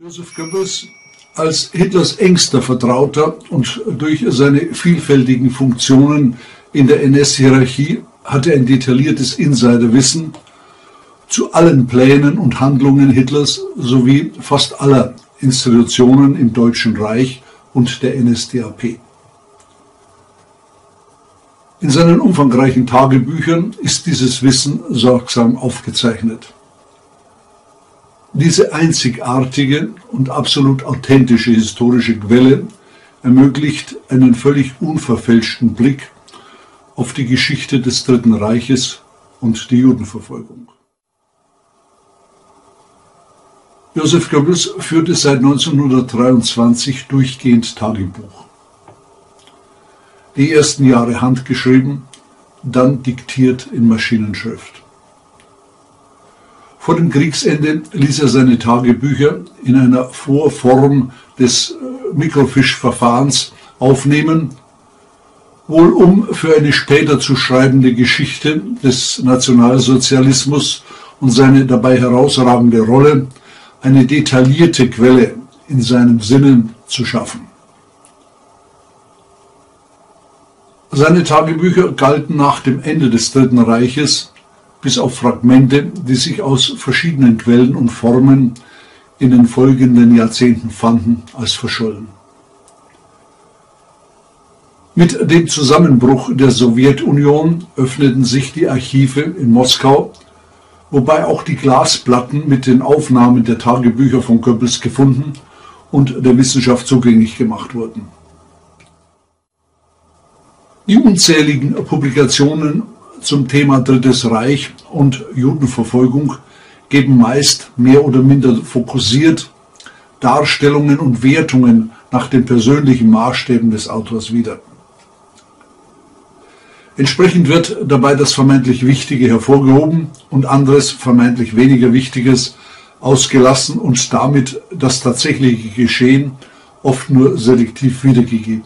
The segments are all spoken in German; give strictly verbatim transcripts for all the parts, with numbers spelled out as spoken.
Joseph Goebbels als Hitlers engster Vertrauter und durch seine vielfältigen Funktionen in der N S-Hierarchie hatte ein detailliertes Insiderwissen zu allen Plänen und Handlungen Hitlers sowie fast aller Institutionen im Deutschen Reich und der N S D A P. In seinen umfangreichen Tagebüchern ist dieses Wissen sorgsam aufgezeichnet. Diese einzigartige und absolut authentische historische Quelle ermöglicht einen völlig unverfälschten Blick auf die Geschichte des Dritten Reiches und die Judenverfolgung. Joseph Goebbels führte seit neunzehnhundertdreiundzwanzig durchgehend Tagebuch. Die ersten Jahre handgeschrieben, dann diktiert in Maschinenschrift. Vor dem Kriegsende ließ er seine Tagebücher in einer Vorform des Mikrofischverfahrens aufnehmen, wohl um für eine später zu schreibende Geschichte des Nationalsozialismus und seine dabei herausragende Rolle eine detaillierte Quelle in seinem Sinne zu schaffen. Seine Tagebücher galten nach dem Ende des Dritten Reiches bis auf Fragmente, die sich aus verschiedenen Quellen und Formen in den folgenden Jahrzehnten fanden, als verschollen. Mit dem Zusammenbruch der Sowjetunion öffneten sich die Archive in Moskau, wobei auch die Glasplatten mit den Aufnahmen der Tagebücher von Goebbels gefunden und der Wissenschaft zugänglich gemacht wurden. Die unzähligen Publikationen zum Thema Drittes Reich und Judenverfolgung geben meist mehr oder minder fokussiert Darstellungen und Wertungen nach den persönlichen Maßstäben des Autors wieder. Entsprechend wird dabei das vermeintlich Wichtige hervorgehoben und anderes vermeintlich weniger Wichtiges ausgelassen und damit das tatsächliche Geschehen oft nur selektiv wiedergegeben.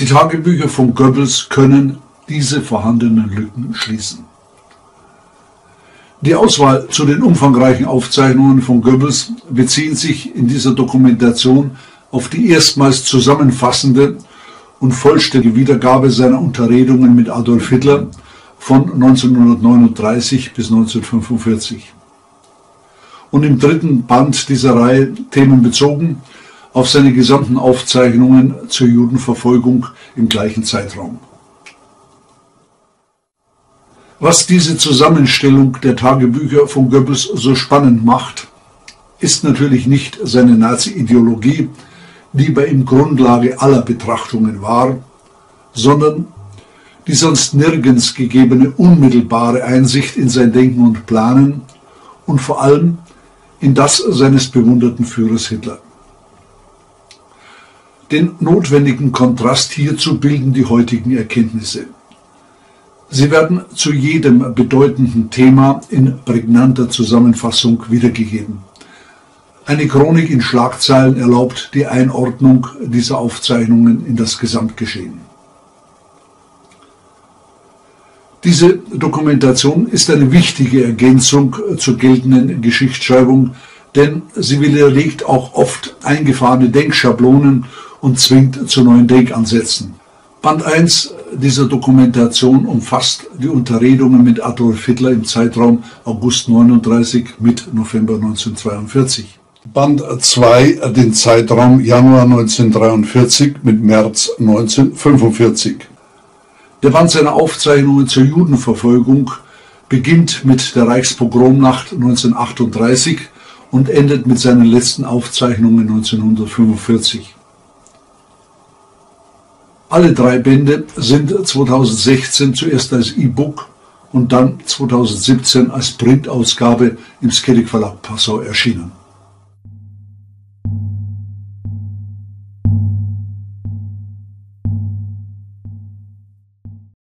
Die Tagebücher von Goebbels können diese vorhandenen Lücken schließen. Die Auswahl zu den umfangreichen Aufzeichnungen von Goebbels beziehen sich in dieser Dokumentation auf die erstmals zusammenfassende und vollständige Wiedergabe seiner Unterredungen mit Adolf Hitler von neunzehnhundertneununddreißig bis neunzehnhundertfünfundvierzig. Und im dritten Band dieser Reihe themenbezogen auf seine gesamten Aufzeichnungen zur Judenverfolgung im gleichen Zeitraum. Was diese Zusammenstellung der Tagebücher von Goebbels so spannend macht, ist natürlich nicht seine Nazi-Ideologie, die bei ihm Grundlage aller Betrachtungen war, sondern die sonst nirgends gegebene unmittelbare Einsicht in sein Denken und Planen und vor allem in das seines bewunderten Führers Hitler. Den notwendigen Kontrast hierzu bilden die heutigen Erkenntnisse. Sie werden zu jedem bedeutenden Thema in prägnanter Zusammenfassung wiedergegeben. Eine Chronik in Schlagzeilen erlaubt die Einordnung dieser Aufzeichnungen in das Gesamtgeschehen. Diese Dokumentation ist eine wichtige Ergänzung zur geltenden Geschichtsschreibung, denn sie widerlegt auch oft eingefahrene Denkschablonen und zwingt zu neuen Denkansätzen. Band eins dieser Dokumentation umfasst die Unterredungen mit Adolf Hitler im Zeitraum August neunzehnhundertneununddreißig mit November neunzehnhundertzweiundvierzig. Band zwei den Zeitraum Januar neunzehnhundertdreiundvierzig mit März neunzehnhundertfünfundvierzig. Der Band seiner Aufzeichnungen zur Judenverfolgung beginnt mit der Reichspogromnacht neunzehnhundertachtunddreißig und endet mit seinen letzten Aufzeichnungen neunzehnhundertfünfundvierzig. Alle drei Bände sind zweitausendsechzehn zuerst als E-Book und dann zweitausendsiebzehn als Printausgabe im Skedic Verlag Passau erschienen.